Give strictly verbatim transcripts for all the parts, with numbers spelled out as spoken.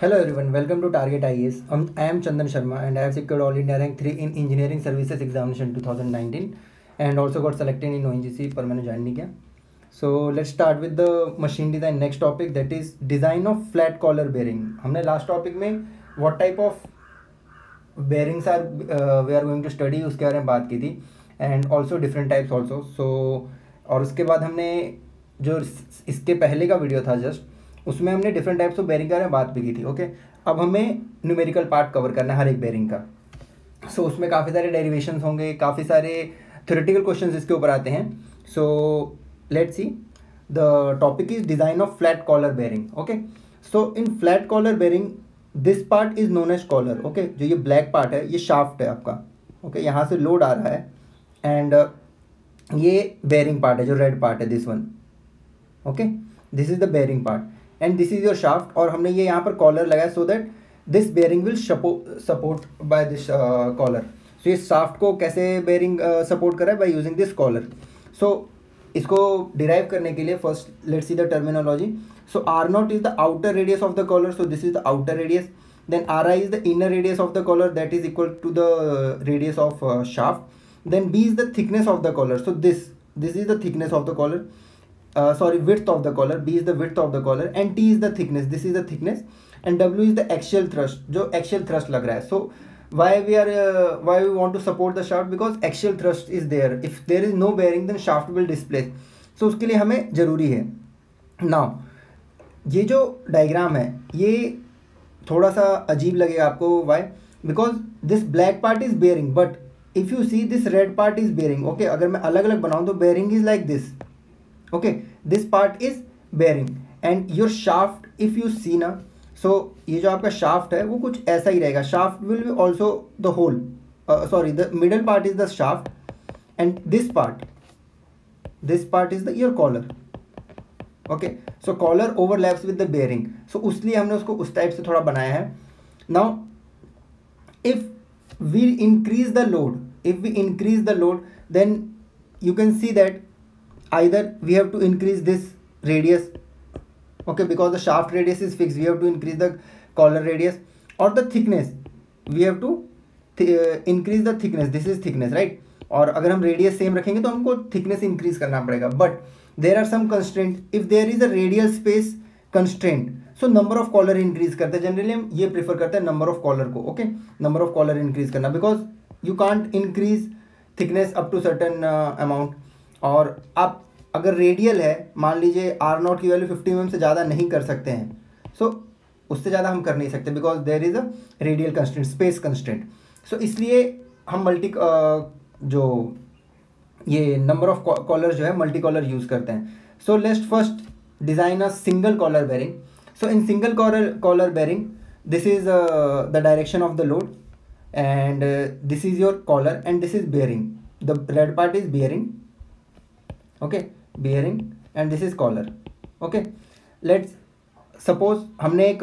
Hello everyone, welcome to Target I A S. Um, I am Chandan Sharma and I have secured All India Rank three in Engineering Services Examination twenty nineteen and also got selected in O N G C पर मैंने join नहीं किया. So let's start with the machine design next topic, that is design of flat collar bearing. हमने last topic में what type of bearings are uh, we are going to study उसके बारे में बात की थी and also different types also. So और उसके बाद हमने जो इसके पहले का वीडियो था just उसमें हमने डिफरेंट टाइप्स ऑफ बेरिंग के बारे में बात भी की थी. Okay okay? अब हमें न्यूमेरिकल पार्ट कवर करना है हर एक बेरिंग का. सो so, उसमें काफ़ी सारे डेरिवेशंस होंगे, काफ़ी सारे थ्योरेटिकल क्वेश्चंस इसके ऊपर आते हैं. So let's see the topic is design of flat collar bearing. Okay so in flat collar bearing this part is known as collar. Okay जो ये ब्लैक पार्ट है ये शाफ्ट है आपका. Okay okay? यहाँ से लोड आ रहा है एंड uh, ये बेरिंग पार्ट है जो रेड पार्ट है, this one. Okay this is the bearing part and this is your shaft और हमने ये यहाँ पर कॉलर लगाया so that this bearing will support by this collar. So ये शाफ्ट को कैसे बेयरिंग सपोर्ट करा है, by using this collar. So इसको डिराइव करने के लिए first let's see the terminology. So are not is the outer radius of the collar, so this is the outer radius. Then R I is the inner radius of the collar, that is equal to the radius of shaft. Then B is the thickness of the collar, so this this is the thickness of the collar. Uh, sorry, width of the collar. B is the width of the collar and T is the thickness. This is the thickness and W is the axial thrust. जो axial thrust लग रहा है. So why we are uh, why we want to support the shaft, because axial thrust is there. If there is no bearing then shaft will displace. So उसके लिए हमें ज़रूरी है. Now ये जो diagram है ये थोड़ा सा अजीब लगेगा आपको. Why? Because this black part is bearing but if you see this red part is bearing. Okay, अगर मैं अलग अलग बनाऊँ तो bearing is like this. okay this part is bearing and your shaft if you see ना, so ये जो आपका shaft है वो कुछ ऐसा ही रहेगा. shaft will be also the whole uh, sorry the middle part is the shaft and this part this part is the your collar. okay so collar overlaps with the bearing, so उसलिए हमने उसको उस type से थोड़ा बनाया है. now if we increase the load if we increase the load then you can see that either we have to increase this radius, okay, because the shaft radius is fixed, we have to increase the collar radius, or the thickness we have to th uh, increase the thickness. this is thickness, right? और अगर हम radius same रखेंगे तो हमको thickness increase करना पड़ेगा. but there are some constraint. if there is a radial space constraint, so number of collar increase करते हैं. generally हम ये prefer करते हैं number of collar को. okay, number of collar increase करना, because you can't increase thickness up to certain uh, amount. और आप अगर रेडियल है, मान लीजिए आर नॉट की वैल्यू फिफ्टी एम एम से ज़्यादा नहीं कर सकते हैं. सो so, उससे ज़्यादा हम कर नहीं सकते because there is a radial constant, space constant. So इसलिए हम मल्टी जो ये नंबर ऑफ कॉलर जो है मल्टी कॉलर यूज़ करते हैं. So let's first design a single collar bearing. So in single collar collar bearing this is the direction of the load and this is your collar and this is bearing. The red part is bearing, okay bearing and this is collar. Okay let's suppose हमने एक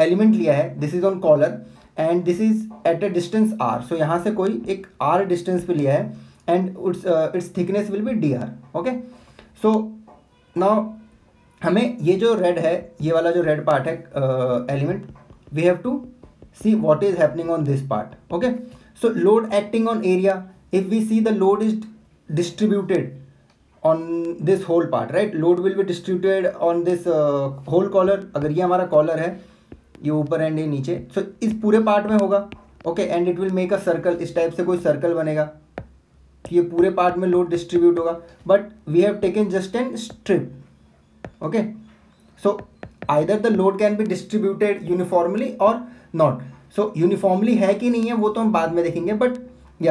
element uh, लिया है, this is on collar and this is at a distance R. So यहाँ से कोई एक R distance पे लिया है and its its thickness will be D R. Okay so now हमें ये जो रेड है, ये वाला जो रेड पार्ट है element, we have to see what is happening on this part. Okay so load acting on area, if we see the load is distributed on this whole part, right? load will be distributed on this uh, whole collar. अगर ये हमारा collar है ये ऊपर and ये नीचे, so इस पूरे part में होगा. okay and it will make a circle. इस type से कोई circle बनेगा, ये पूरे part में load distribute होगा. but we have taken just an strip. okay so either the load can be distributed uniformly or not. so uniformly है कि नहीं है वो तो हम बाद में देखेंगे, but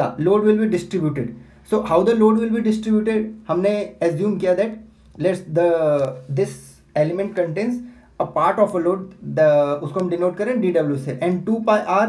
yeah load will be distributed. so how the load will be distributed, हमने assume किया that let's the this element contains a part of a load, the उसको हम denote करें dw से, and two pi r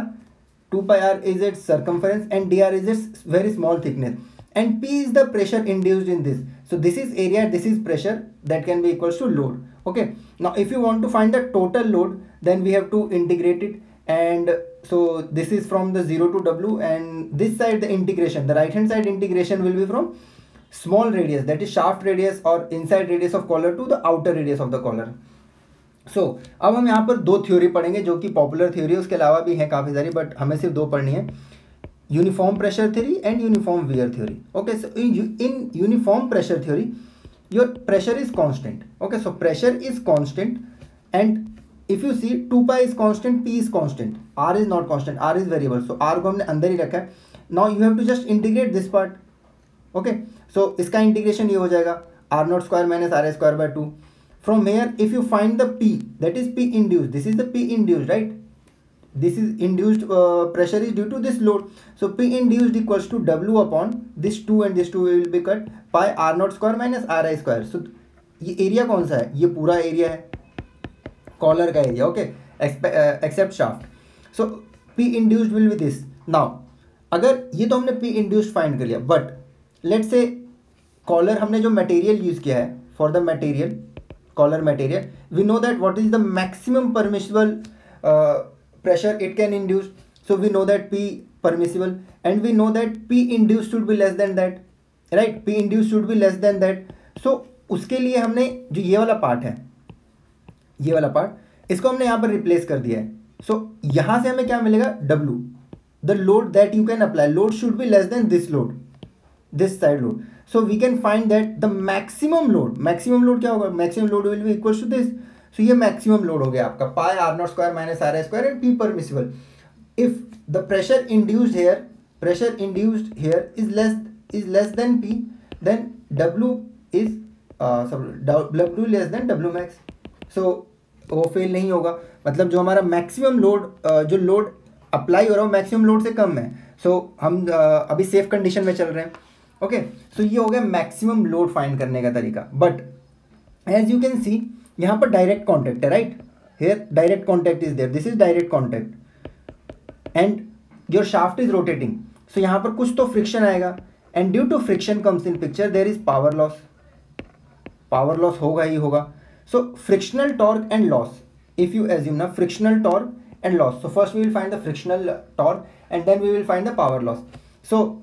two pi r is its circumference and dr is its very small thickness and p is the pressure induced in this. so this is area, this is pressure, that can be equals to load. okay now if you want to find the total load then we have to integrate it and so this is from the zero to w and this side the integration, the right hand side integration will be from small radius, that is shaft radius or inside radius of collar, to the outer radius of the collar. So so, अब हम यहाँ पर दो theory पढ़ेंगे जो कि popular theory है, उसके अलावा भी हैं काफ़ी सारी, बट हमें सिर्फ दो पढ़नी है, uniform pressure theory and uniform wear theory. Okay, so in uniform pressure theory your pressure is constant. Okay, so pressure is constant and if you see two pi is constant, P is constant, R is not constant, R is variable. So R को हमने अंदर ही रखा है। Now you have to just integrate this part. Okay, so इसका integration ये हो जाएगा R not square minus R square by two. From here, if you find the P, that is P induced. This is the P induced, right? This is induced uh, pressure is due to this load. So P induced equals to W upon this two and this two will be cut by R naught square minus R I square. So ये area कौन सा है? ये पूरा area है collar का area, okay? Expe uh, except shaft. So P induced will be this. Now अगर ये तो हमने P induced find कर लिया, but let's say collar हमने जो material use किया है for the material collar material, we know that what is the maximum permissible uh, pressure it can induce. So we know that P permissible and we know that P induced should be less than that, right? P induced should be less than that. So उसके लिए हमने जो ये वाला part है, ये वाला part, इसको हमने यहाँ पर रिप्लेस कर दिया है। सो so, यहाँ से हमें क्या मिलेगा? W, the load that you can apply, load should be less than this load, this side load. So we can find that the maximum load, maximum load क्या होगा? Maximum load will be equals to this. So ये maximum load हो गया आपका pi r naught square minus r square and p permissible. If the pressure induced here, pressure induced here is less is less than p, then w is uh, w less than w max. So वो fail नहीं होगा, मतलब जो हमारा maximum load uh, जो load apply हो रहा हो maximum load से कम है। So हम uh, अभी safe condition में चल रहे हैं। ओके, सो ये हो गया मैक्सिमम लोड फाइंड करने का तरीका। But as you can see यहाँ पर डायरेक्ट कॉन्टैक्ट है, right? Here direct contact is there, this is direct contact and your shaft is rotating. So यहाँ पर कुछ तो फ्रिक्शन आएगा and due to friction comes in picture, there is power loss. Power loss होगा ही होगा। So frictional torque and loss, if you assume ना frictional torque and loss. So first we will find the frictional torque and then we will find the power loss. So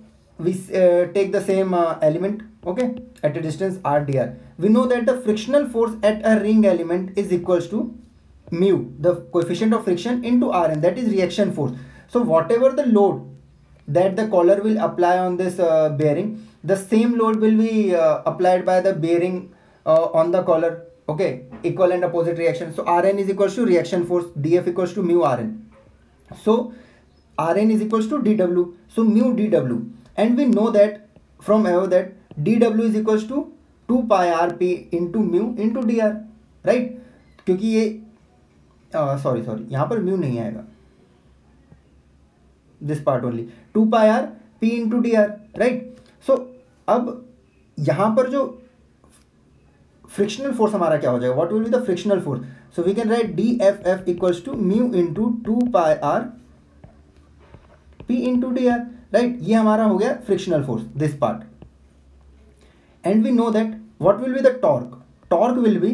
we uh, take the same uh, element, okay, at a distance r dr. We know that the frictional force at a ring element is equals to mu, the coefficient of friction, into rn, that is reaction force. So whatever the load that the collar will apply on this uh, bearing, the same load will be uh, applied by the bearing uh, on the collar, okay, equal and opposite reaction. So rn is equals to reaction force, df equals to mu rn. So rn is equals to dw, so mu dw. And we know that from above that dw is equals to two pi rp into mu into dr, right? क्योंकि ये sorry uh, sorry यहाँ पर mu नहीं आएगा, this part only, two pi r p into dr, right? So अब यहाँ पर जो फ्रिक्शनल फोर्स हमारा क्या हो जाएगा? What will be the frictional force? So we can write D F F equals to mu into two pi r p into dr, right right? ये हमारा हो गया frictional force, this part. And we know that what will be the torque? Torque will be,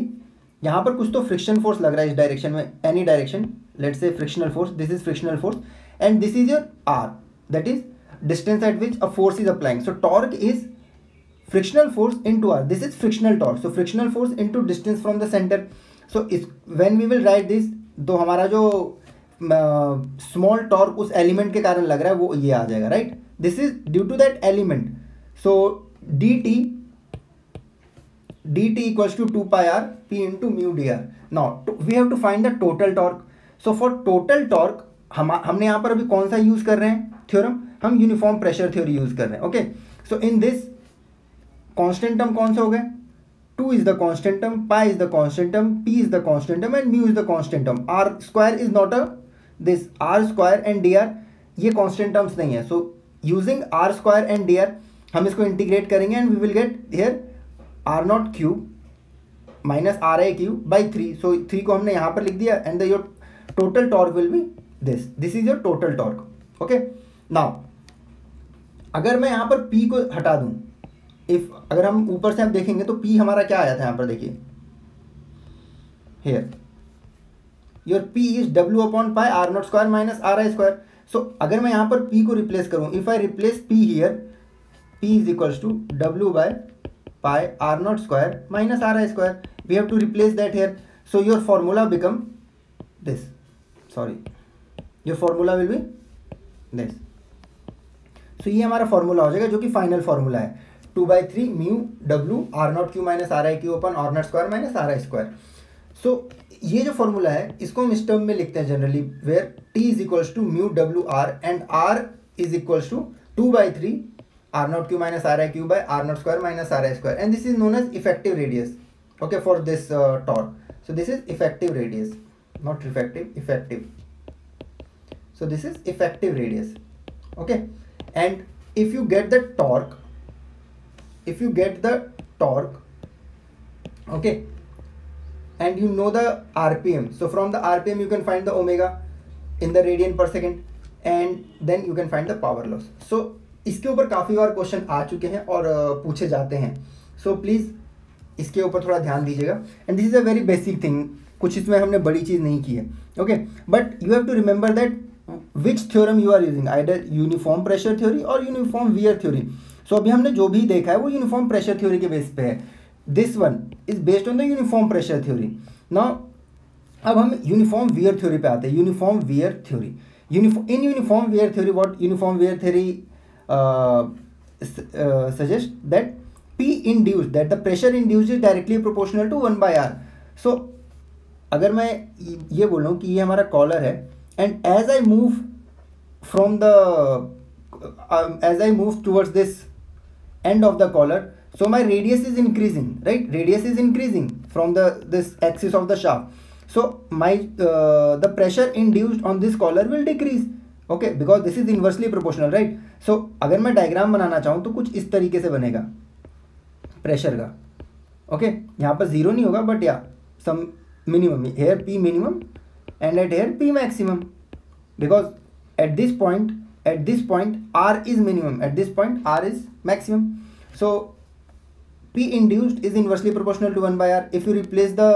यहाँ पर कुछ तो friction force लग रहा है इस डायरेक्शन में, any direction, let's say frictional force, this is frictional force and this is your are, that is distance at which a force is applying. So torque is frictional force into are, this is frictional torque. So frictional force into distance from the centre. So इस when we will write this, तो हमारा जो small uh, torque उस element के कारण लग रहा है वो ये आ जाएगा, right? This is due to that element. So D T D T equals to two pi R P into mu D R. Now we have to find the total torque. So for total torque हम हमने यहाँ पर अभी कौन सा use कर रहे हैं थ्योरम? हम यूनिफॉर्म प्रेशर थ्योरी यूज कर रहे हैं। Okay, so in this constant term कौन सा हो गया? Two is the constant term, pi is the constant term, p is the constant term and mu is the constant term. R square is not a this, r square and dr ये constant terms नहीं है। So using r square and dr हम इसको integrate करेंगे and we will get here r naught cube minus r i cube by three. So three को हमने यहाँ पर लिख दिया and the your total torque will be this. This is your total torque. Okay, now अगर मैं यहाँ पर p को हटा दूँ, इफ अगर हम ऊपर से आप देखेंगे तो p हमारा क्या आया था यहाँ पर? देखिए here your p is w upon pi are not square minus are I square. So अगर मैं यहाँ पर p को रिप्लेस करूँ, if I replace p here, p is equals to W by pi are not square minus are I square. We have to replace that here. So your formula become this. Sorry, your formula will be this. So ये हमारा formula हो जाएगा जो कि final formula है. Two by three mu W R not Q minus are I cube upon R not square minus are I square. So ये जो formula है इसको हम इस टर्म में लिखते हैं generally, where T is equals to mu W are and R is equals to two by three R not Q minus are I cube by R not square minus are I square and this is known as effective radius. Okay, for this torque. So this is effective radius, not effective, effective. So this is effective radius. Okay, and if you get the torque, if you get the torque, okay, and you know the R P M, so from the R P M you can find the omega in the radian per second and then you can find the power loss. So इसके ऊपर काफ़ी बार question आ चुके हैं और पूछे जाते हैं, so please इसके ऊपर थोड़ा ध्यान दीजिएगा. and this is a very basic thing, कुछ इसमें हमने बड़ी चीज़ नहीं की है. okay, but you have to remember that which theorem you are using, either uniform pressure theory or uniform wear theory. So so, अभी हमने जो भी देखा है वो यूनिफॉर्म प्रेशर थ्योरी के बेस पे है. This one is based on the uniform pressure theory. Now अब हम यूनिफॉर्म वियर थ्योरी पे आते हैं. Uniform wear theory, uniform in uniform wear theory what uniform wear theory suggest that P induce that the pressure induce is directly proportional to one by R. So अगर मैं ये बोल रहा हूँ कि ये हमारा कॉलर है and as I move from the edge I move towards this end of the collar, so my radius is increasing, right? Radius is increasing from the this axis of the shaft. So my uh, the pressure induced on this collar will decrease. Okay, because this is inversely proportional, right? So अगर मैं diagram बनाना चाहूँ तो कुछ इस तरीके से बनेगा pressure का. Okay, यहाँ पर zero नहीं होगा but yeah some minimum here P minimum and at here P maximum, because at this point at this point R is minimum, at this point R is maximum. So P induced is inversely proportional to one by R. If you replace the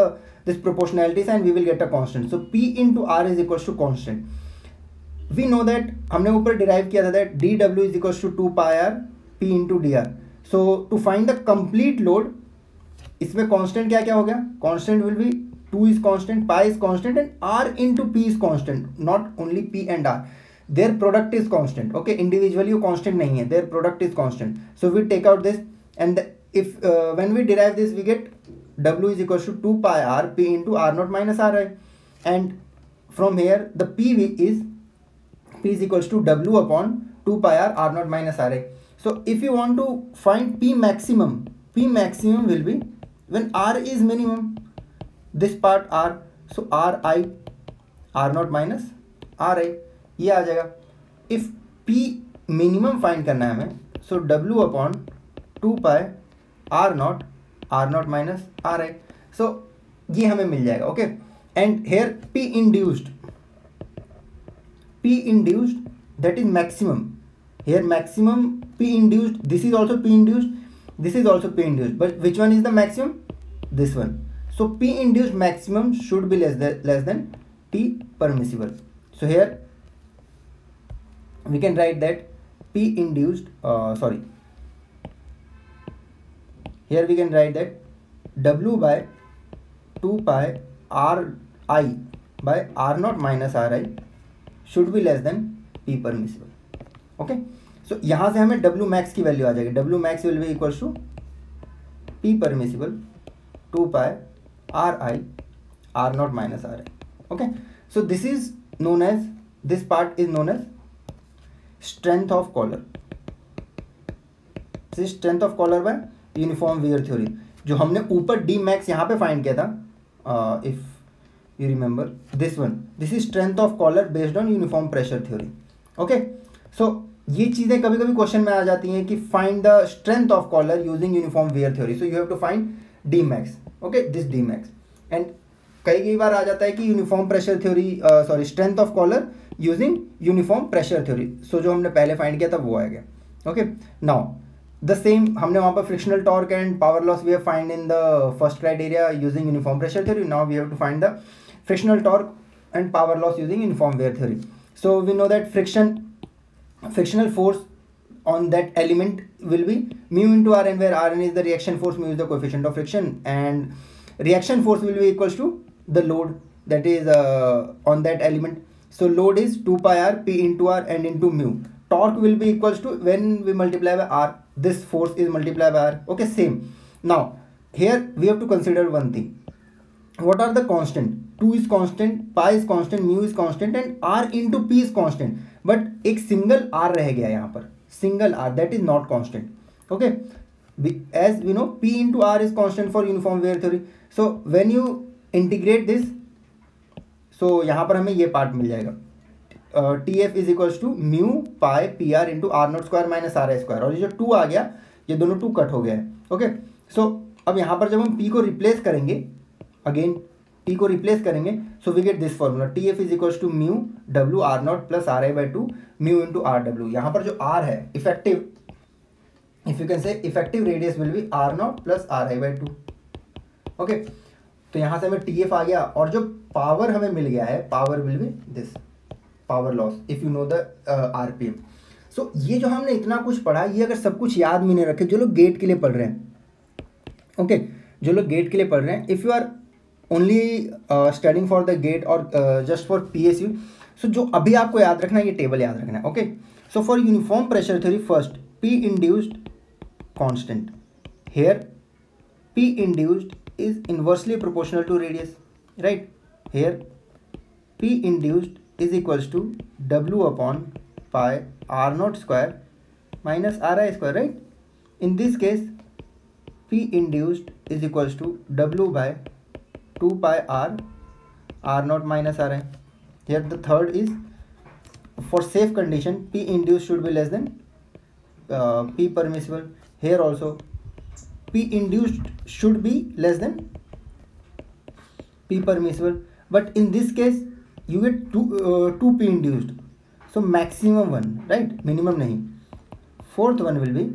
this proportionality sign we will get a constant. So P into R is equals to constant. We know that हमने ऊपर derive किया था that dW is equals to two pi R P into dr. So to find the complete load, इसमें constant क्या क्या हो गया? Constant will be two is constant, pi is constant and R into P is constant. Not only P and R. Their product is constant. Okay, individually वो constant नहीं है, their product is constant. So we take out this and if when we derive this we get W is equals to two pi R P into are not minus are I and from here the P we is P is equals to W upon two pi R R not minus are I. So if you want to find P maximum, P maximum will be when R is minimum this part R, so R I R not minus are I ये आ जाएगा. If P minimum find करना है हमें, so W upon two pi are nought R not minus are I. So ये हमें मिल जाएगा. Okay, and here P induced, P induced that is maximum. Here maximum P induced, this is also P induced, this is also P induced, but which one is the maximum? This one. So P induced maximum should be less less than P permissible. So here we can write that P induced uh, sorry here we can write that W by two pi R I by R naught minus R I should be less than P permissible. okay, so यहाँ से हमें W max की value आ जाएगी. W max will be equals to P permissible two pi R I R naught minus R I. okay, so this is known as, this part is known as strength of collar, strength of collar by uniform wear theory. जो हमने ऊपर D max यहाँ पे find किया था, if you remember this one, this is strength of collar based on uniform pressure theory. Okay, so ये चीज़ें कभी कभी क्वेश्चन में आ जाती हैं कि find the strength of collar using uniform wear theory, so you have to find D max. Okay, this D max. And कई कई बार आ जाता है कि uniform pressure theory sorry strength of collar using uniform pressure theory. So जो हमने पहले फाइंड किया था वो आ गया. ओके, नाउ द सेम हमने वहाँ पर frictional torque and power loss we have find in the first criteria using uniform pressure theory. Now we have to find the frictional torque and power loss using uniform wear theory. So we know that friction frictional force on that element will be mu into Rn, where Rn is the reaction force, mu is the coefficient of friction, and reaction force will be equals to the load that is uh, on that element. So load is two pi r, P into R and into mu. Torque will be equals to, when we multiply by R, this force is multiplied by R. Okay, same. Now here we have to consider one thing. What are the constant? two is constant, pi is constant, mu is constant and R into P is constant. But एक single R रह गया यहाँ पर, single R that is not constant. Okay, as we know P into R is constant for uniform wear theory. So when you integrate this, so यहाँ पर हमें ये part मिल जाएगा. T F is equals to mu pi P R into R naught square minus R square. और ये जो two आ गया, ये दोनों two कट हो गया है. Okay, so अब यहाँ पर जब हम P को replace करेंगे, again T को रिप्लेस करेंगे, so we get this formula T F is equal to mu W R not plus are I by two mu into are W. यहाँ पर जो R है effective, if you can say effective radius will be R not plus are I by two. Okay, तो यहाँ से हमें T F आ गया और जो पावर हमें मिल गया है, power will be this power loss if you know the R P M. So ये जो हमने इतना कुछ पढ़ा, ये अगर सब कुछ याद में नहीं रखे, जो लोग गेट के लिए पढ़ रहे हैं, ओके okay, जो लोग गेट के लिए पढ़ रहे हैं, if you are only studying for the GATE और just for P S U, so जो अभी आपको याद रखना है ये टेबल याद रखना है. Okay, so for uniform pressure theory first P induced constant, here P induced is inversely proportional to radius, right. Here P induced is equals to W upon pi are not square minus are I square, right. In this case P induced is equals to W by two pi r, r naught minus r. Here the third is for safe condition p induced should be less than uh, p permissible. Here also p induced should be less than p permissible, but in this case you get two, uh, two p induced, so maximum one, right, minimum nahi. Fourth one will be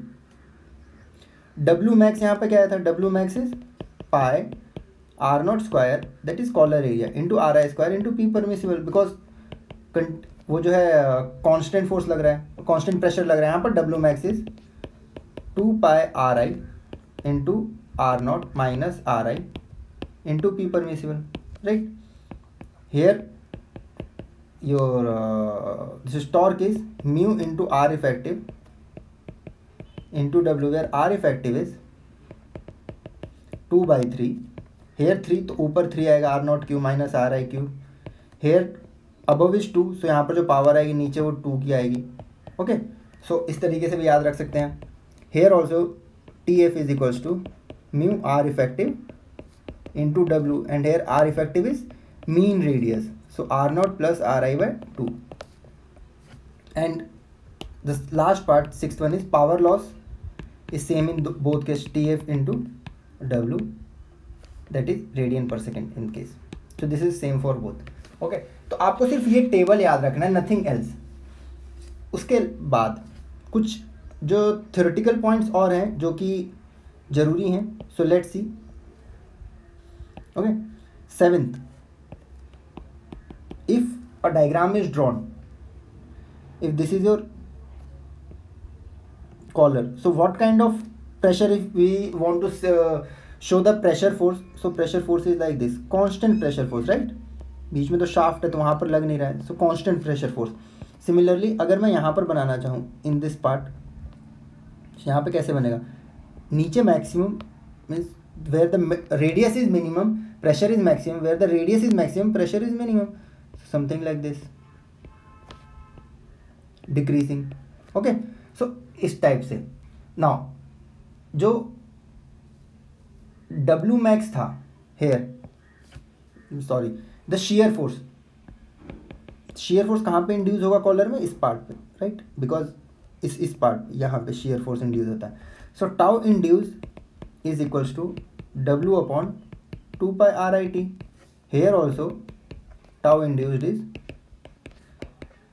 w max. यहाँ पे क्या आया था, w max is pi R naught square that is collar area into R I square into P permissible, because वो जो है constant force लग रहा है, constant pressure लग रहा है. यहाँ पर W max is two pi R I into R naught minus R I into P permissible, right. Here your uh, this torque is mu into R effective into W, where R effective is two by three. Here three तो ऊपर three आएगा are not Q minus are I cube. Here above is two, so यहाँ पर जो power आएगी नीचे वो to की आएगी. ओके, सो इस तरीके से भी याद रख सकते हैं. Here also T F is equals to mu are effective into W, and here are effective is mean radius, so are not plus are I by two. And the last part six one is power loss is same in both case, T F into W that is radian per second in case, so this is same for both. okay, तो आपको सिर्फ ये table याद रखना है, nothing else. उसके बाद कुछ जो theoretical points और हैं जो कि ज़रूरी हैं, so let's see. okay, seventh, if a diagram is drawn, if this is your collar, so what kind of pressure if we want to uh, show the pressure force, so pressure force is like this constant pressure force, right. बीच में तो shaft है तो वहाँ पर लग नहीं रहा है, so constant pressure force. Similarly अगर मैं यहाँ पर बनाना चाहूँ इन दिस पार्ट, यहाँ पे कैसे बनेगा, नीचे maximum means where the radius is minimum pressure is maximum, where the radius is maximum pressure is minimum, something like this decreasing. Okay, so इस टाइप से. नाउ जो डब्ल्यू मैक्स था here, sorry the shear force, shear force कहाँ पे induce होगा collar में, इस part पे, राइट, बिकॉज इस इस पार्ट यहाँ पे शीयर फोर्स इंड्यूस होता है. So tau induce is equals to W upon two pi are I T. Here also tau induced is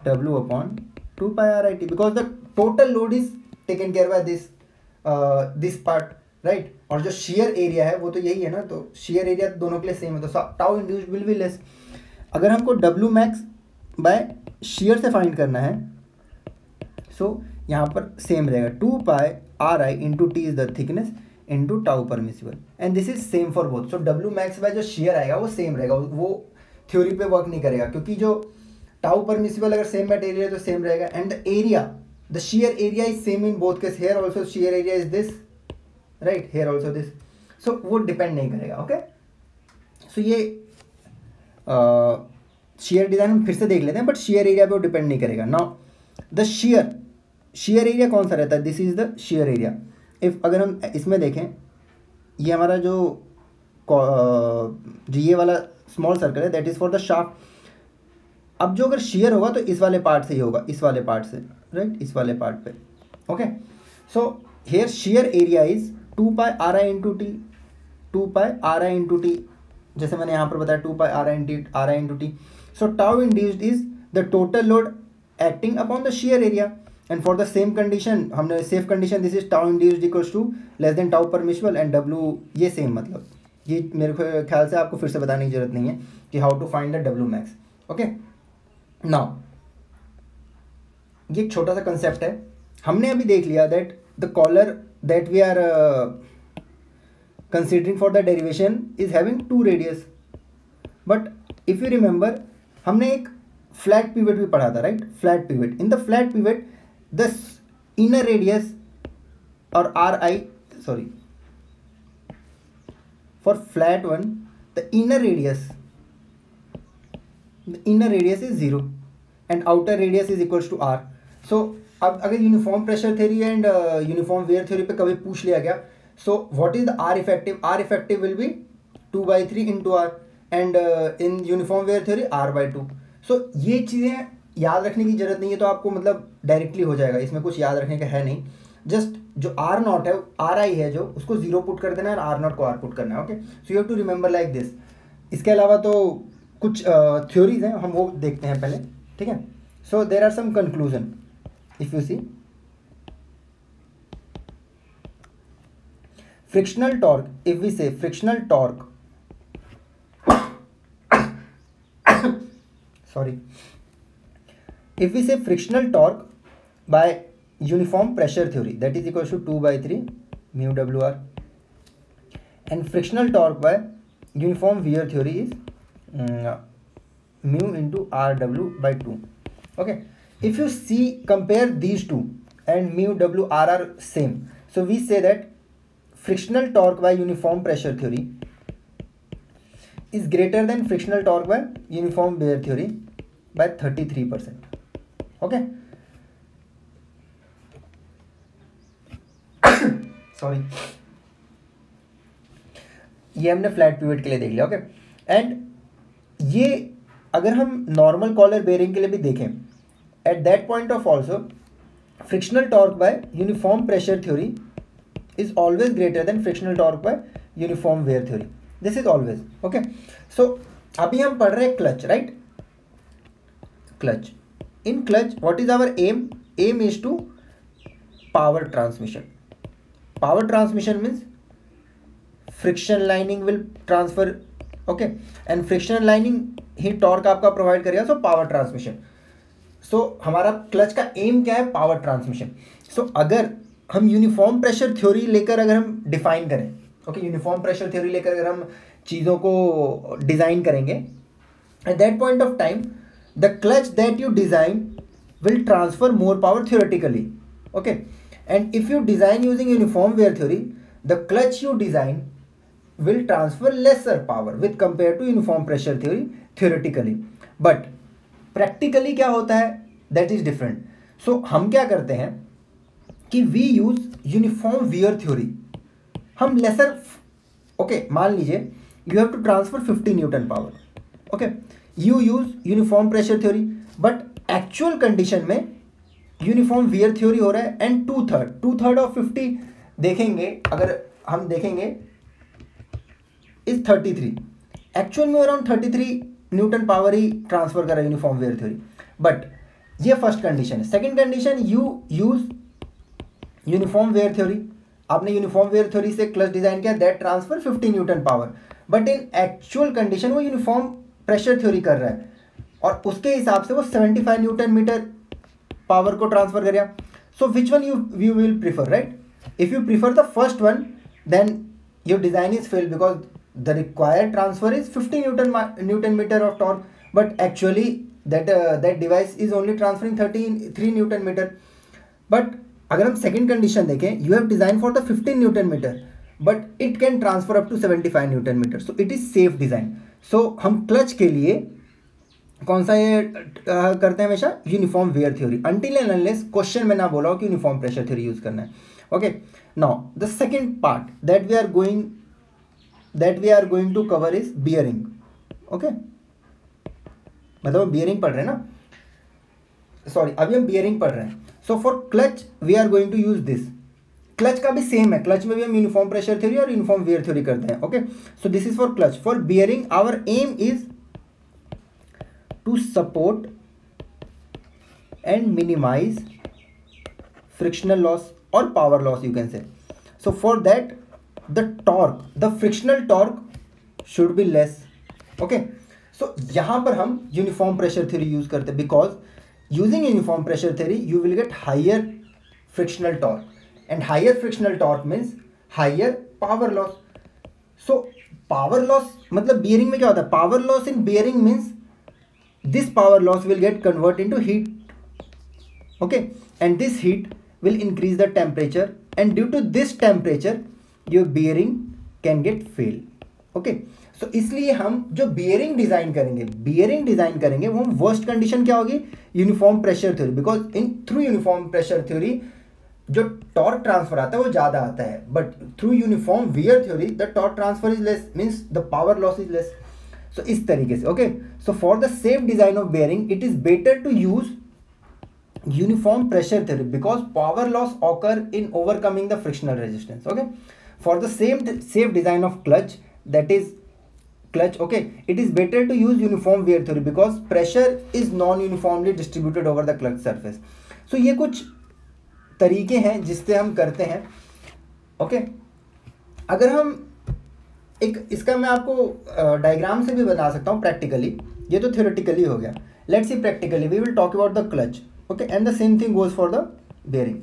W upon two pi are I T, because the total load is taken care by this this part, right right? और जो share area है वो तो यही है ना, तो share area दोनों के लिए सेम है, तो tau induced will be less. अगर हमको डब्ल्यू मैक्स बाय शेयर से फाइंड करना है, सो so, यहाँ पर सेम रहेगा two pi are I into T is the thickness into tau permissible and this is same for both. So W max by जो shear आएगा वो same रहेगा, वो थ्योरी पे वर्क नहीं करेगा क्योंकि जो टाउ परमिसिबल अगर सेम एट एरिया तो सेम रहेगा. And the area the shear area is same in both case, here also shear area is this right, here also this. So वो डिपेंड नहीं करेगा. Okay okay? सो so, ये shear uh, design हम फिर से देख लेते हैं बट शेयर एरिया पे वो डिपेंड नहीं करेगा. Now the shear shear area कौन सा रहता है, this is the shear area. If अगर हम इसमें देखें ये हमारा जो जो ये वाला स्मॉल सर्कल है that is for the shaft. अब जो अगर शेयर होगा तो इस वाले पार्ट से ही होगा, इस वाले पार्ट से राइट right? इस वाले पार्ट पे. Okay so here shear area is two pi are I into t, two pi are I into t जैसे मैंने यहाँ पर बताया two pi are I into r I into t. So tau induced is the total load acting upon the shear area and for the same condition हमने safe condition this is tau induced equals to less than tau permissible and W ये same. मतलब ये मेरे को ख्याल से आपको फिर से बताने की जरूरत नहीं है कि how to find the W max. Okay now ये एक छोटा सा कंसेप्ट है, हमने अभी देख लिया that the collar that we are considering for the derivation is having two radius, but if you remember हमने एक flat pivot भी पढ़ा था right, flat pivot. In the flat pivot the inner radius or ri sorry for flat one the inner radius the inner radius is zero and outer radius is equals to r. so अब अगर uniform pressure theory and uh, uniform wear theory पे कभी पूछ लिया गया so what is the r effective, r effective will be two by three into r and uh, in uniform wear theory r by two. so ये चीज़ें याद रखने की ज़रूरत नहीं है, तो आपको मतलब डायरेक्टली हो जाएगा, इसमें कुछ याद रखने का है नहीं. जस्ट जो r नॉट है r i है जो उसको जीरो पुट कर देना है और r नॉट को r पुट करना है. Okay so you have to remember like this. इसके अलावा तो कुछ थ्योरीज uh, हैं, हम वो देखते हैं पहले ठीक है. So there are some conclusion if you see frictional torque. If we say frictional torque sorry if we say frictional torque by uniform pressure theory that is equal to two by three mu W are and frictional torque by uniform wear theory is mu into are W by two. Okay if you see compare these two and mu W r are same so we say that frictional torque by uniform pressure theory is greater than frictional torque by uniform wear theory by thirty three percent. Okay sorry ये हमने flat pivot के लिए देख लिया. Okay okay? And ये अगर हम normal collar bearing के लिए भी देखें at that point of also frictional torque by uniform pressure theory is always greater than frictional torque by uniform wear theory. This is always okay. So अभी हम पढ़ रहे हैं clutch right? Clutch. In clutch, what is our aim? Aim is to power transmission. Power transmission means friction lining will transfer okay and friction lining he torque आपका provide करेगा. So power transmission. So हमारा clutch का aim क्या है? Power transmission. So अगर हम uniform pressure theory लेकर अगर हम डिफाइन करें ओके यूनिफॉर्म प्रेशर थ्योरी लेकर अगर हम चीज़ों को डिज़ाइन करेंगे at that point of time the clutch that you design will transfer more power theoretically. Okay and if you design using uniform wear theory the clutch you design will transfer lesser power with compare to uniform pressure theory theoretically. But practically क्या होता है that is different. सो हम क्या करते हैं कि we use uniform wear theory हम lesser okay मान लीजिए you have to transfer fifty newton power okay you use uniform pressure theory but actual condition में यूनिफॉर्म वियर थ्योरी हो रहा है and two third two third of fifty देखेंगे अगर हम देखेंगे इज थर्टी थ्री एक्चुअल में around thirty three newton power ही ट्रांसफर कर रहा है यूनिफॉर्म वियर थ्योरी. बट ये फर्स्ट कंडीशन है. Second condition you use uniform wear theory आपने यूनिफॉर्म वेयर थ्योरी से क्लच डिज़ाइन किया that transfer fifty newton power but in actual condition वो यूनिफॉर्म प्रेशर थ्योरी कर रहा है और उसके हिसाब से वो seventy five newton metre power को ट्रांसफर कर रहा. So which one you you will prefer right. If you prefer the first one then your design is failed because the required transfer is fifty newton meter of torque, but actually that uh, that device is only transferring thirty-three newton meter. But अगर हम second condition देखें, you have designed for the fifteen newton meter but it can transfer up to seventy-five newton meter, so it is safe design. So हम clutch के लिए कौन सा ये करते हैं हमेशा? Uniform wear theory, until and unless question में ना बोला हो कि यूनिफॉर्म प्रेशर थ्योरी यूज करना है. Okay, now the second part that we are going that we are going to cover is bearing. Okay, मतलब बियरिंग पढ़ रहे हैं ना, सॉरी अभी हम बियरिंग पढ़ रहे हैं. So for clutch we are going to use this. Clutch का भी सेम है, क्लच में भी हम यूनिफॉर्म प्रेशर थ्योरी और यूनिफॉर्म वेयर थ्योरी करते हैं. Okay, so this is for clutch. For bearing our aim is to support and minimize frictional loss or power loss, you can say. So for that the torque, the frictional torque should be less. Okay, so yahan par hum uniform pressure theory use karte hain because using uniform pressure theory you will get higher frictional torque, and higher frictional torque means higher power loss. So power loss matlab bearing mein kya hota hai? Power loss in bearing means this power loss will get converted into heat. Okay, and this heat will increase the temperature, and due to this temperature your bearing can get fail. Okay, so इसलिए हम जो bearing design करेंगे bearing design करेंगे वो हम worst condition क्या होगी? Uniform pressure theory, because in through uniform pressure theory जो torque transfer आता है वो ज़्यादा आता है, but through uniform wear theory the torque transfer is less, means the power loss is less. So इस तरीके से. Okay, so for the safe design of bearing it is better to use uniform pressure theory because power loss occur in overcoming the frictional resistance. Okay, for the same safe design of clutch that is clutch. Okay, it is better to use uniform wear theory because pressure is non uniformly distributed over the clutch surface. So ये कुछ तरीके हैं जिससे हम करते हैं. Okay okay? अगर हम एक इसका मैं आपको डायग्राम uh, से भी बना सकता हूँ प्रैक्टिकली. ये तो थियोरेटिकली हो गया. Let's see practically we will talk about the clutch. Okay, and the same thing goes for the bearing.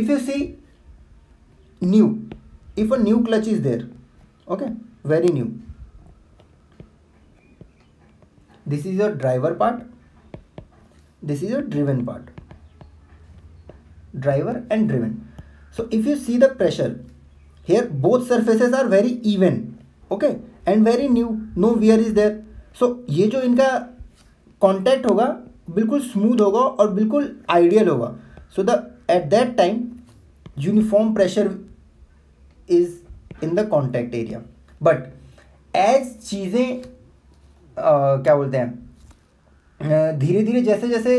If you see new, if a new clutch is there, okay very new, this is your driver part, this is your driven part, driver and driven. So if you see the pressure here both surfaces are very even, okay, and very new, no wear is there. so ये जो इनका contact होगा बिल्कुल smooth होगा और बिल्कुल ideal होगा. so the at that time uniform pressure is in the contact area. but as चीज़ें uh, क्या बोलते हैं, धीरे धीरे जैसे जैसे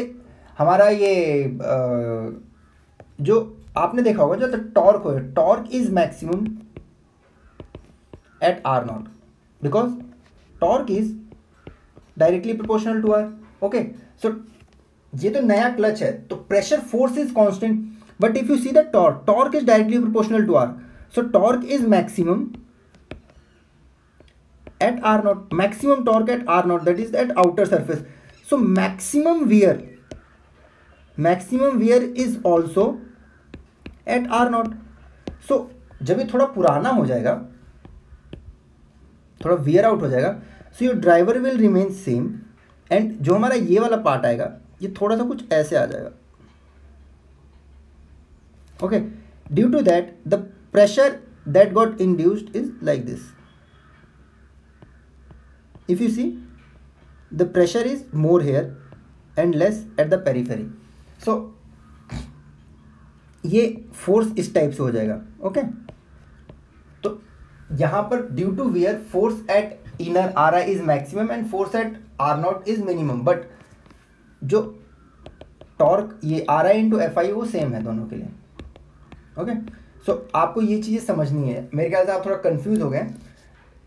हमारा ये uh, जो आपने देखा होगा जो टॉर्क हो, torque is maximum at r not because torque is directly proportional to r. Okay, so ये तो नया क्लच है तो pressure force is constant, but if you see the torque, torque is directly proportional to r. So torque is maximum at r not, maximum torque at r not, that is at outer surface. So maximum wear, maximum wear is also at r not. So जब ये थोड़ा पुराना हो जाएगा, थोड़ा wear out हो जाएगा, so your driver will remain same, and जो हमारा ये वाला पार्ट आएगा ये थोड़ा सा कुछ ऐसे आ जाएगा. Okay, due to that the pressure that got induced is like this. If you see the pressure is more here and less at the periphery. So ये फोर्स इस टाइप से हो जाएगा. ओके, तो यहाँ पर due to wear force at inner r I is maximum and force at r not is minimum, but जो torque ये r I into F i वो सेम है दोनों के लिए. ओके, सो आपको ये चीज़ें समझनी है. मेरे ख्याल से आप थोड़ा कंफ्यूज हो गए,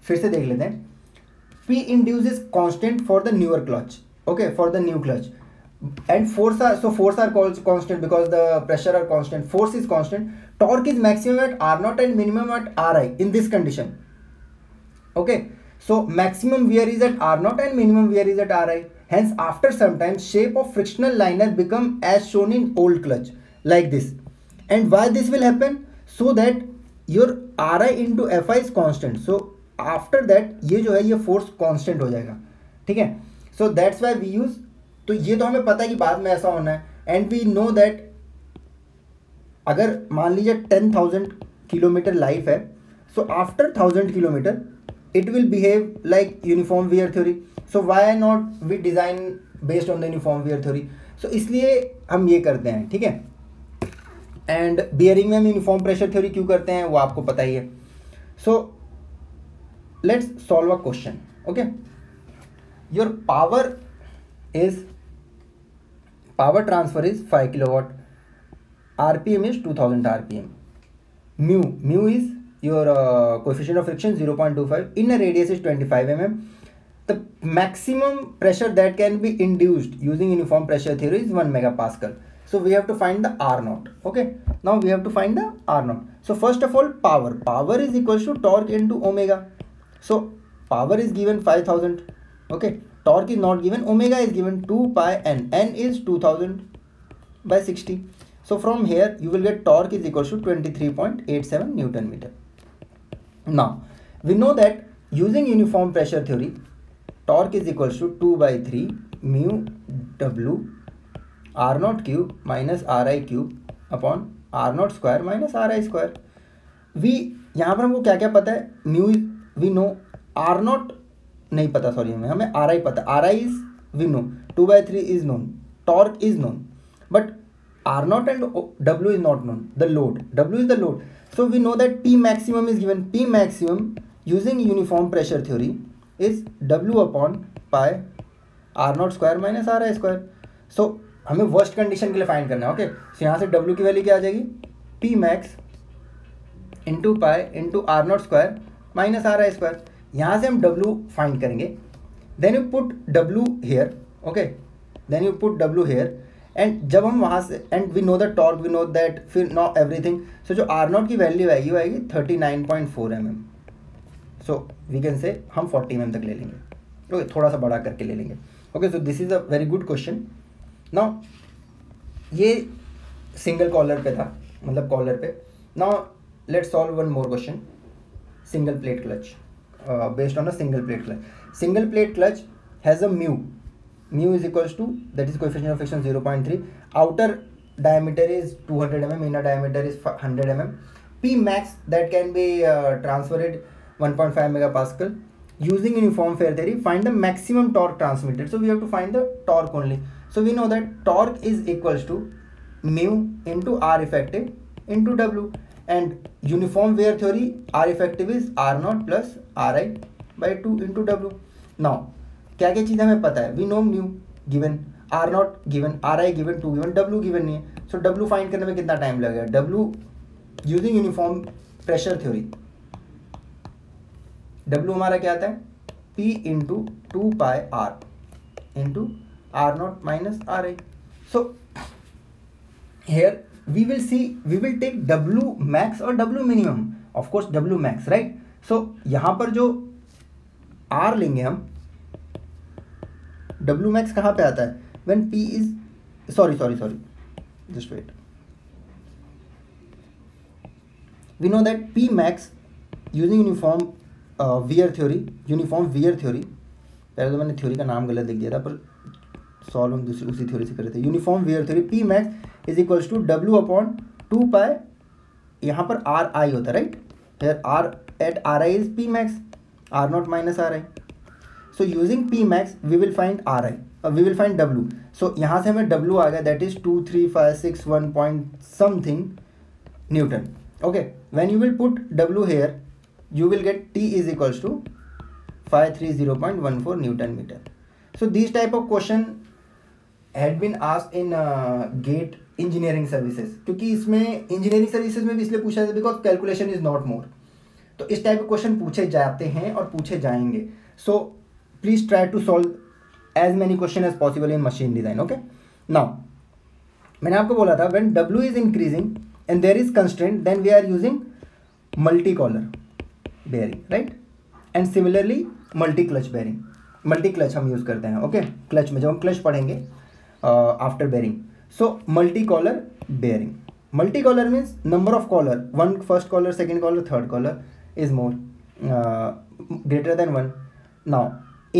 फिर से देख लेते हैं. P induce is constant for the newer clutch, okay for the new clutch, and force are, so force are called constant because the pressure are constant, force is constant, torque is maximum at r naught and minimum at ri in this condition. okay, so maximum wear is at r naught and minimum wear is at ri. hence after some time shape of frictional liner become as shown in old clutch like this. and why this will happen? so that your r I into F i is constant, so after that ये जो है ये force constant हो जाएगा, ठीक है। So that's why we use, तो ये तो हमें पता है कि बाद में ऐसा होना है। एंड वी नो दैट अगर मान लीजिए टेन थाउजेंड किलोमीटर लाइफ है, सो after thousand kilometre it will behave like uniform wear theory, so why not we design based on the uniform wear theory, so इसलिए हम ये करते हैं, ठीक है। एंड बियरिंग में हम यूनिफॉर्म प्रेशर थ्योरी क्यों करते हैं वो आपको पता ही है। So let's solve a question, okay. Your power is power transfer is five kilowatt, R P M is two thousand R P M, mu mu is your uh, coefficient of friction zero point two five, inner radius is twenty-five millimeters. The maximum pressure that can be induced using uniform pressure theory is one megapascal. So we have to find the R naught. Okay, now we have to find the R naught. So first of all, power. Power is equals to torque into omega. So power is given five thousand. Okay, torque is not given. Omega is given two pi n. N is two thousand by sixty. So from here you will get torque is equals to twenty-three point eight seven newton meter. Now we know that using uniform pressure theory, torque is equals to two by three mu w r naught cube minus r i cube upon r naught square minus r i square. We यहाँ पर हमको क्या क्या पता है, mu we know, r naught नहीं पता, sorry हमें हमें r i पता, r i is we know, two by three is known, torque is known, but r naught and w is not known, the load, w is the load. So we know that P maximum is given. P maximum using uniform pressure theory is W upon pi R naught square minus R I square. So हमें worst condition के लिए find करना है, okay? So यहाँ से W की value क्या आ जाएगी? P max into pi into R naught square minus R I square. यहाँ से हम W find करेंगे. Then you put W here, okay? Then you put W here. And जब हम वहाँ से and we know the torque, we know that, फिर know everything. So जो आर नॉट की वैल्यू आएगी वो आएगी thirty nine point four m M. So we can say हम फोर्टी एम एम तक ले लेंगे, ओके okay, थोड़ा सा बड़ा करके ले लेंगे, okay. So this is a very good question. Now ये सिंगल कॉलर पे था, मतलब कॉलर पे। Now let's solve one more question, single plate clutch, based on a single plate clutch. Single plate clutch has a mu, mu is equals to, that is coefficient of friction zero point three, outer diameter is two hundred millimeters, inner diameter is one hundred millimeters. P max that can be uh, transferred one point five megapascal. Using uniform wear theory, find the maximum torque transmitted. So we have to find the torque only. So we know that torque is equals to mu into R effective into W, and uniform wear theory, R effective is R naught plus R i by two into W. Now क्या क्या चीज़ हमें पता है, we know mu given, r not given, r i given, two given, W given नहीं है। So W find करने में कितना टाइम लगेगा? W using uniform pressure theory, W हमारा क्या आता है? P into two pi r into are not minus are I. So here we will see, we will take W max और W minimum, of course W max, right. सो यहाँ पर जो are लेंगे हम, डब्ल्यू मैक्स कहाँ पे आता है? When P is sorry sorry sorry just wait we know that P max using uniform wear theory, uniform wear theory, पहले तो मैंने थ्योरी का नाम गलत लिख दिया था, पर सॉल्व हम दूसरी उसी थ्योरी से कर रहे थे। Uniform wear theory, P max is equals to W upon two pi, यहाँ पर आर आई होता है, right. Here r at r I is P max, r not minus are I. So using P max we will find r i, we will find W. So यहाँ से हमें W आ गया, that is two three five six one point something newton, okay. When you will put W here you will get T is equals to five three zero point one four newton metre. So this type of question had been asked in GATE engineering services, क्योंकि इसमें engineering services में भी इसलिए पूछा जाता है because calculation is not more, तो इस टाइप के क्वेश्चन पूछे जाते हैं और पूछे जाएंगे। सो so, please try to solve as many question as possible in machine design, okay? Now मैंने आपको बोला था when W is increasing and there is constraint then we are using multi collar bearing, right? And similarly multi clutch bearing, multi clutch हम use करते हैं, okay? Clutch में जब हम clutch पढ़ेंगे uh, after bearing, so multi collar bearing, multi collar means number of collar, one first collar, second collar, third collar is more greater than one. Now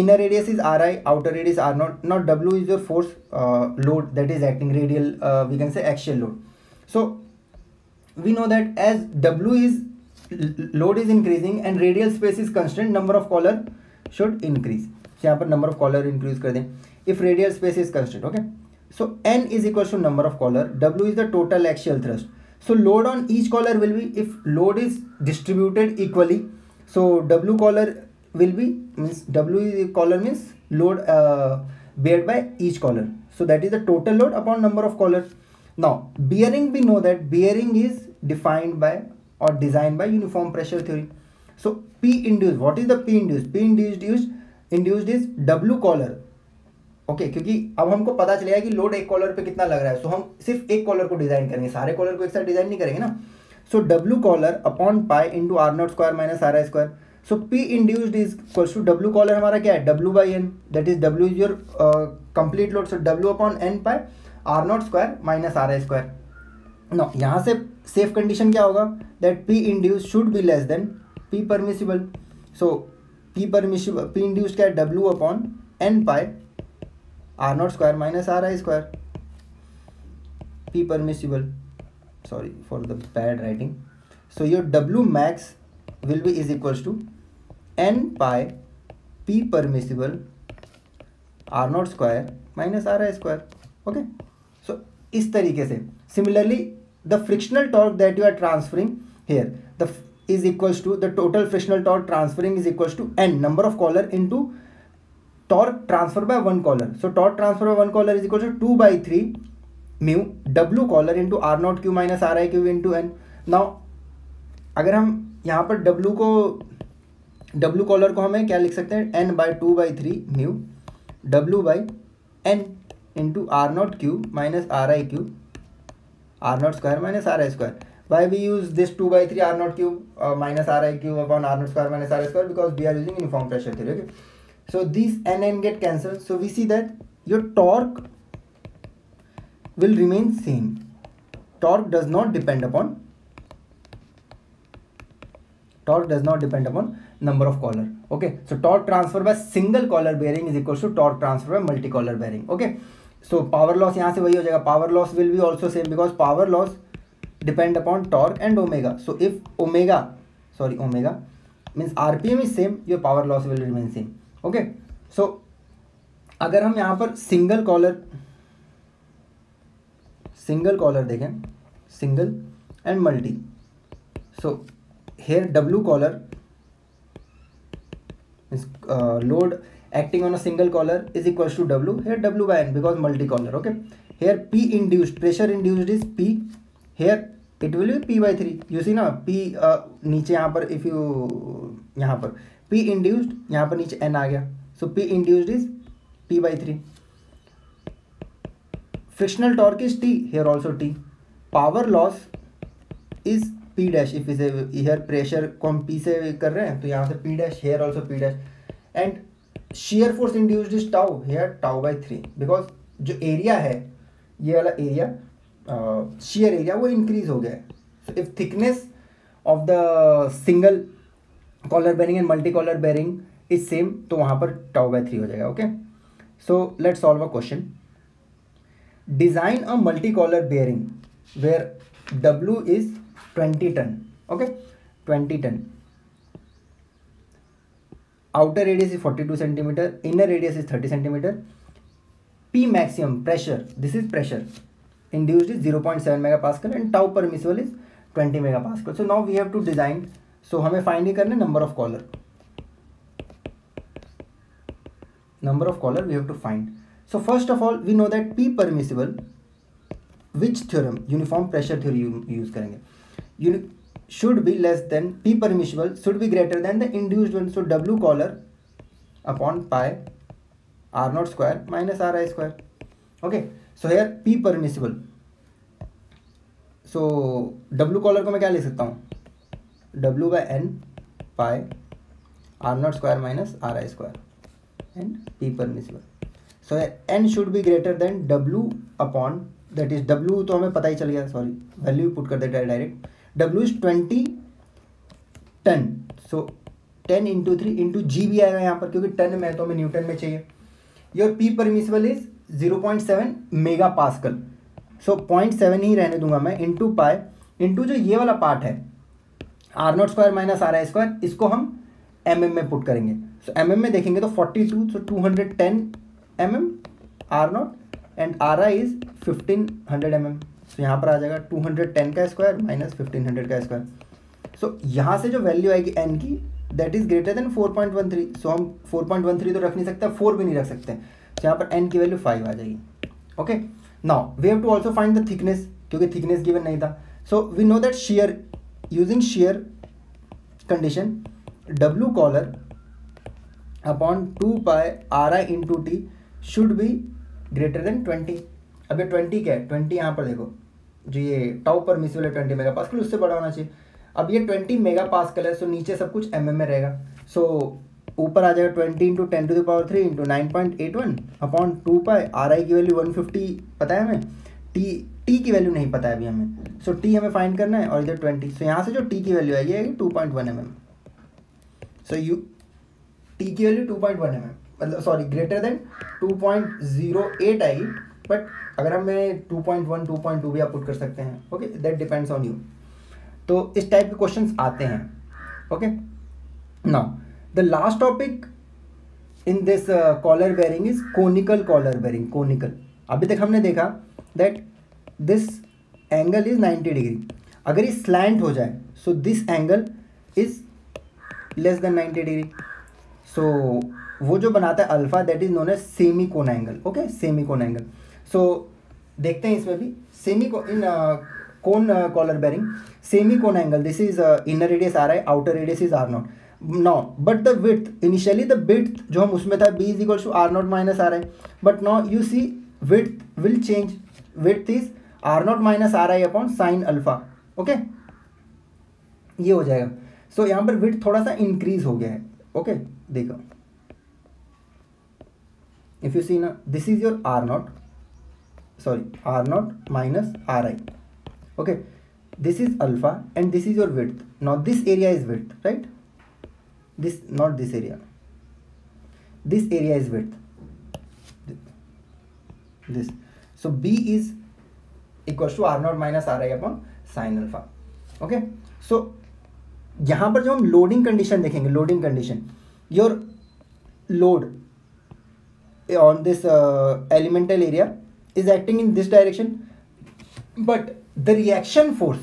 inner radius is R I, outer radius R naught. Now W is your force uh, load that is acting radial, uh, we can say axial load. So we know that as W is load is increasing and radial space is constant, number of collar should increase. So यहाँ पर number of collar increase कर दें if radial space is constant. Okay, so N is equal to number of collar, W is the total axial thrust. So load on each collar will be, if load is distributed equally, so W collar will be means W collar means load uh, bared by each collar. So that is the total load upon number of collar. Now bearing, we know that bearing is defined by or designed by uniform pressure theory. So P induced, what is the P induced? P induced is induced is W collar. Okay okay, क्योंकि अब हमको पता चलेगा कि load एक collar पे कितना लग रहा है. सो so, हम सिर्फ एक कॉलर को डिजाइन करेंगे, सारे कॉलर को एक साथ डिजाइन नहीं करेंगे ना. So W collar upon pi into are not square minus are I square. So P induced is equals to W collar हमारा क्या है, W by N, that is W is your uh, complete load. So W upon N by R naught square minus R I square. Now यहाँ से safe condition क्या होगा, that P induced should be less than P permissible. So P permissible, P induced क्या है, W upon N by R naught square minus R I square. P permissible, sorry for the bad writing. So your W max will be is equals to N pi P permissible R naught square minus R I square. Okay, so इस तरीके से similarly the frictional torque that you are transferring here the is equals to the total frictional torque transferring is equals to N number of collar into torque transfer by one collar. So torque transfer by one collar is equals to two by three mu W collar into R naught Q minus R I Q into N. Now अगर हम यहाँ पर W को W collar को हमें क्या लिख सकते हैं, N by two by three mu W by N into are not Q minus are I Q R not square minus are I square. Why we use this two by three R not Q minus are I Q upon R not square minus are I square because we are using uniform pressure theory. Okay, so this N N get cancelled. So we see that your torque will remain same. Torque does not depend upon torque does not depend upon number of collar. Okay, so torque transfer by single collar bearing is equals to torque transfer by multi collar bearing. Okay, so power loss यहाँ से वही हो जाएगा, power loss will be also same because power loss depend upon torque and omega. So if omega sorry omega means R P M is same, your power loss will remain same. Okay, so अगर हम यहाँ पर single collar single collar देखें, single and multi. So here W collar is uh, load acting on a single collar is equals to W, here W by N because multi collar. Okay, here P induced, pressure induced is P, here it will be P by three. You see ना P uh, नीचे यहाँ पर if you यहाँ पर P induced, यहाँ पर नीचे N आ गया. So P induced is P by three. Frictional torque is T, here also T. Power loss is P dash, if इसे here pressure को हम P से कर रहे हैं तो यहाँ से P dash, here also P dash. And shear force induced is tau, here tau by three because जो area है ये वाला area shear area वो increase हो गया है. So if thickness of the single collar bearing and multi collar bearing is same तो वहाँ पर tau by three हो जाएगा. Okay, so let's solve a question. Design a multi collar bearing where W is twenty ton. Okay, twenty ton. Outer radius is forty-two centimeter, inner radius is thirty centimeter. P maximum pressure, this is pressure induced is zero point seven megapascal and tau permissible is twenty megapascal. So now we have to design. So हमें find ही करना number of collar. Number of collar we have to find. So first of all we know that P permissible, which theorem, uniform pressure theory use करेंगे. You should be less than P permissible should be greater than the induced one. So W collar upon pi R naught square minus R I square. Okay, so here P permissible. So W collar को मैं क्या लिख सकता हूँ, W by N pi R naught square minus R I square and P permissible. So here N should be greater than W upon that is W तो हमें पता ही चल गया, सॉरी वैल्यू पुट कर देता है direct. W is twenty ton, so ten into three into g भी आएगा यहाँ पर, क्योंकि टन में है तो हमें न्यूटन में चाहिए। Your P permissible is zero point seven mega pascal, so point seven ही रहने दूंगा मैं, इंटू पाई इंटू जो ये वाला पार्ट है R not square minus are I square, इसको हम एम एम में पुट करेंगे। सो एम एम में देखेंगे तो forty two, so two hundred ten M M R naught and R I is fifteen hundred M M, so यहाँ पर आ जाएगा टू हंड्रेड टेन का स्क्वायर माइनस फिफ्टीन हंड्रेड का स्क्वायर। सो यहाँ से जो वैल्यू आएगी एन की that is greater than four point one three, so हम फोर पॉइंट वन थ्री तो रख नहीं सकते, फोर भी नहीं रख सकते, सो यहाँ पर एन की वैल्यू फाइव आ जाएगी। Okay now we have to also find the thickness, क्योंकि थिकनेस गिवन नहीं था। So we know that shear, using shear condition W collar upon two pi are I into T should be greater than twenty. अब ये twenty क्या है, twenty यहाँ पर देखो जो ये टाउ पर मिसिबल है ट्वेंटी मेगा पास्कल, उससे बड़ा होना चाहिए। अब ये ट्वेंटी मेगा पास्कल है, सो नीचे सब कुछ एम एम में रहेगा, सो ऊपर आ जाएगा twenty into ten to the power three into nine point eight one upon two pi are I की वैल्यू वन फिफ्टी पता है हमें, टी टी की वैल्यू नहीं पता है अभी हमें, सो so, टी हमें फाइंड करना है और इधर ट्वेंटी, सो यहाँ से जो टी की वैल्यू आएगी आएगी two point one M M, so you T की value two point one M M मतलब sorry greater than two point zero eight आएगी, बट अगर हमें two point one two point two भी आप पुट कर सकते हैं। Okay that depends on you. तो इस टाइप के क्वेश्चंस आते हैं। Okay now the last topic in this collar bearing is conical collar bearing. Conical अभी तक हमने देखा that this angle is ninety degree, अगर ये स्लैंट हो जाए so this angle is less than ninety degree, so वो जो बनाता है alpha that is known as semi cone angle. Okay semi cone angle, so देखते हैं इसमें भी सेमी को in cone collar bearing semi cone angle, this is inner radius R I, outer radius is R naught now, but the width initially the width जो हम उसमें था B is equal to R not minus are I, but now you see width will change, width is R not minus are I upon sine alpha. Okay ये हो जाएगा, सो so, यहाँ पर width थोड़ा सा इंक्रीज हो गया है। Okay okay? देखो if you see now this is your r naught sorry r naught minus ri, okay this is alpha and this is your width, not this area is width right, this not this area, this area is width this, so b is equals to r naught minus ri upon sin alpha। okay so yahan par jo hum loading condition dekhenge, loading condition your load on this uh, elemental area is acting in this direction, but the reaction force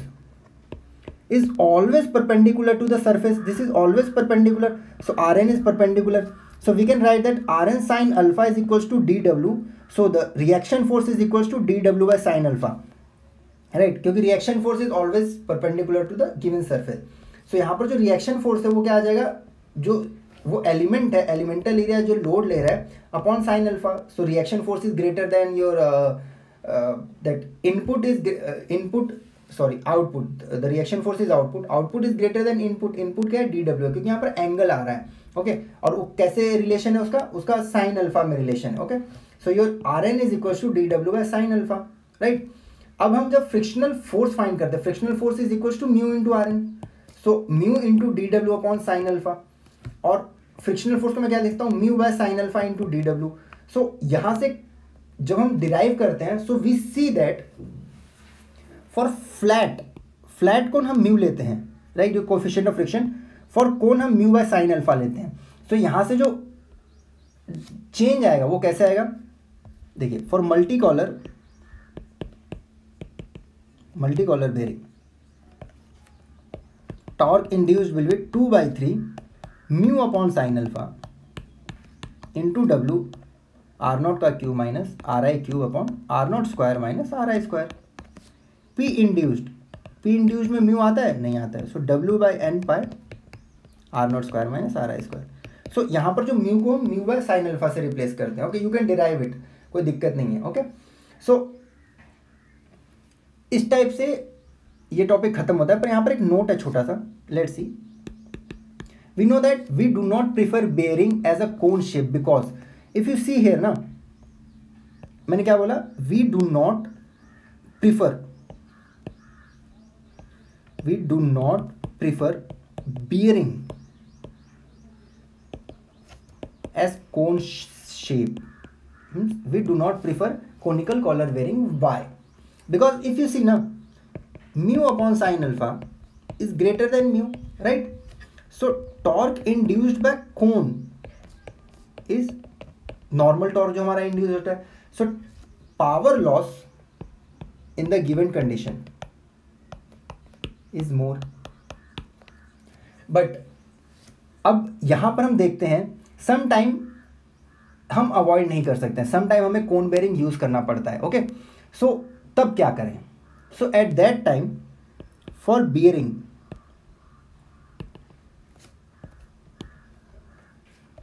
is always perpendicular to the surface, this is always perpendicular, so Rn is perpendicular, so we can write that Rn sin alpha is equals to dW, so the reaction force is equals to dW by sin alpha, right, क्योंकि reaction force is always perpendicular to the given surface, so यहाँ पर जो reaction force है वो क्या आ जाएगा, जो वो एलिमेंट है एलिमेंटल एरिया जो लोड ले रहा है upon sine alpha, so reaction force is greater than your that input is input sorry output, the reaction force is output, output is greater than input, input क्या है D W, क्योंकि यहाँ पर angle आ रहा है। Okay okay? और वो कैसे रिलेशन है उसका, उसका साइन अल्फा में रिलेशन है। Okay so your R N is equal to D W by sine alpha right. अब हम जब फ्रिक्शनल फोर्स फाइंड करते हैं, frictional force is equal to mu into are N, so mu into D W upon sine alpha, और frictional force को मैं क्या लिखता हूँ mu by sine alpha into D W. So यहाँ से जब हम डिराइव करते हैं so we see that for flat, flat cone हम म्यू लेते हैं राइट, जो coefficient of friction for cone हम म्यू बाय साइन अल्फा लेते हैं। सो so, यहाँ से जो चेंज आएगा वो कैसे आएगा देखिए, for multi collar multi collar bearing torque induced will be two by three mu upon sine alpha into W R naught का cube minus are I Q upon R not square minus are I square. P induced, P induced में mu आता है नहीं आता है, so W by N pi are not square minus are I square. So यहाँ पर जो mu को म्यू बाय साइन अल्फा से रिप्लेस करते हैं। Okay you can derive it, कोई दिक्कत नहीं है। ओके सो इस टाइप से ये टॉपिक खत्म होता है, पर यहाँ पर एक नोट है छोटा सा, let's see. We know that we do not prefer bearing as a cone shape because if you see here ना, मैंने क्या बोला, we do not prefer we do not prefer bearing as cone shape. We do not prefer conical collar bearing. Why? Because if you see now, mu upon sin alpha is greater than mu, right? So torque induced by cone is normal torque जो हमारा induced होता है. So power loss in the given condition is more. But अब यहाँ पर हम देखते हैं, sometime हम अवॉइड नहीं कर सकते हैं, समटाइम हमें कोन बेरिंग यूज़ करना पड़ता है. ओके, सो तब क्या करें? So at that time for bearing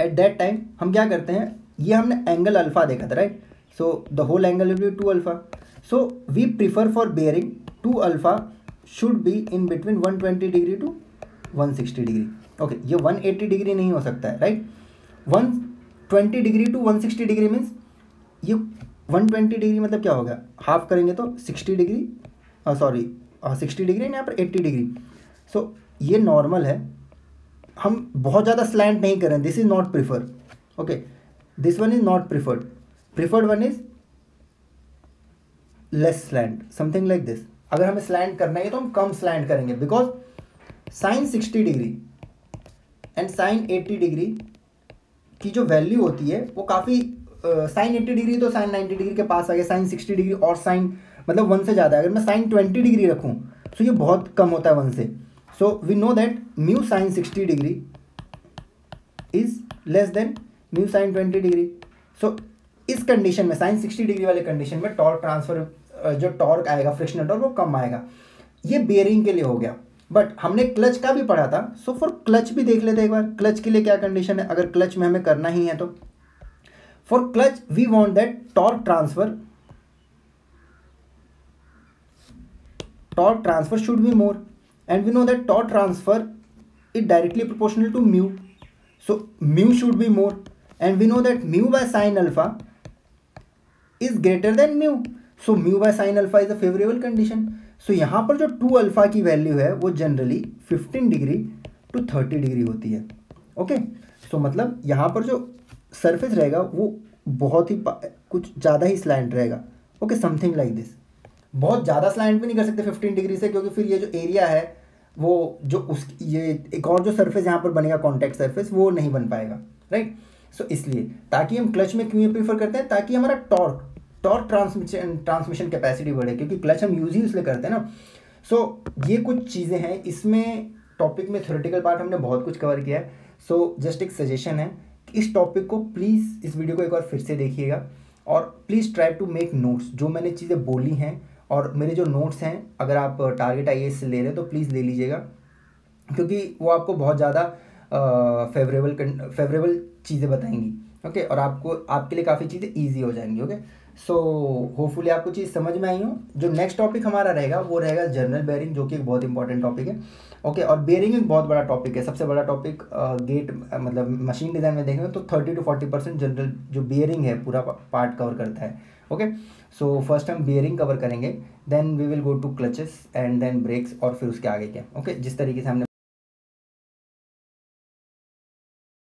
at that time हम क्या करते हैं, ये हमने एंगल अल्फा देखा था, right? So the whole angle will be two alpha. So we prefer for bearing two alpha should be in between one twenty degree to one sixty degree. Okay, ये one eighty degree नहीं हो सकता है, right? One twenty degree to one sixty degree means ये one twenty degree मतलब क्या होगा, half करेंगे तो sixty degree, sorry sixty degree यहाँ पर एट्टी डिग्री. सो ये नॉर्मल है, हम बहुत ज़्यादा स्लैंट नहीं करें. This is not prefer. Okay, this one is not preferred. Preferred one is less slant, something like this. अगर हमें स्लैंट करना है तो हम कम स्लैंट करेंगे, because sine sixty degree and sine eighty degree की जो वैल्यू होती है वो काफ़ी, साइन एट्टी डिग्री तो साइन नाइन्टी डिग्री के पास आ गया, साइन सिक्सटी डिग्री और साइन मतलब वन से ज़्यादा. अगर मैं साइन ट्वेंटी डिग्री रखूं तो so ये बहुत कम होता है वन से. So we know that mu sine sixty degree is less than mu sine twenty degree. So इस कंडीशन में, साइन सिक्सटी डिग्री वाले कंडीशन में, टॉर्क ट्रांसफर जो टॉर्क आएगा, फ्रिक्शनल टॉर्क, वो कम आएगा. ये बेयरिंग के लिए हो गया, बट हमने क्लच का भी पढ़ा था. सो फॉर क्लच भी देख लेते हैं एक बार, क्लच के लिए क्या कंडीशन है अगर क्लच में हमें करना ही है तो. For clutch we want that torque transfer torque transfer should be more, and we know that torque transfer is directly proportional to mu. So mu should be more, and we know that mu by sine alpha is greater than mu. So mu by sine alpha is a favourable condition. So so, यहाँ पर जो to alpha की value है वो generally fifteen degree to thirty degree होती है. Okay, सो मतलब यहाँ पर जो सरफेस रहेगा वो बहुत ही कुछ ज़्यादा ही स्लैंट रहेगा. Okay, something like this. बहुत ज़्यादा स्लैंट भी नहीं कर सकते फिफ्टीन डिग्री से, क्योंकि फिर ये जो एरिया है वो जो उस ये एक और जो सरफेस यहाँ पर बनेगा कॉन्टैक्ट सरफेस, वो नहीं बन पाएगा, राइट? सो so, इसलिए ताकि हम क्लच में क्यों प्रीफर करते हैं, ताकि हमारा torque torque transmission transmission capacity बढ़े, क्योंकि क्लच हम यूज़ ही इसलिए करते हैं ना. सो so, ये कुछ चीज़ें हैं इसमें. टॉपिक में थ्योरेटिकल पार्ट हमने बहुत कुछ कवर किया है. सो so, जस्ट एक सजेशन है कि इस टॉपिक को प्लीज़, इस वीडियो को एक बार फिर से देखिएगा और please try to make notes. जो मैंने चीज़ें बोली हैं और मेरे जो नोट्स हैं, अगर आप टारगेट आई ए एस से ले रहे हैं तो प्लीज़ ले लीजिएगा, क्योंकि वो आपको बहुत ज़्यादा फेवरेबल फेवरेबल चीज़ें बताएंगी. ओके okay, और आपको आपके लिए काफ़ी चीज़ें ईजी हो जाएंगी. ओके, सो होपफुली आपको चीज़ समझ में आई हो. जो नेक्स्ट टॉपिक हमारा रहेगा वो रहेगा जर्नल बेयरिंग, जो कि एक बहुत इंपॉर्टेंट टॉपिक है. ओके okay, और बेयरिंग एक बहुत बड़ा टॉपिक है, सबसे बड़ा टॉपिक गेट uh, मतलब मशीन डिज़ाइन में देखेंगे तो thirty to forty percent general जो बेयरिंग है पूरा पार्ट कवर करता है. ओके, सो फर्स्ट हम बेयरिंग कवर करेंगे, then we will go to clutches and then brakes, और फिर उसके आगे क्या. ओके okay, जिस तरीके से हमने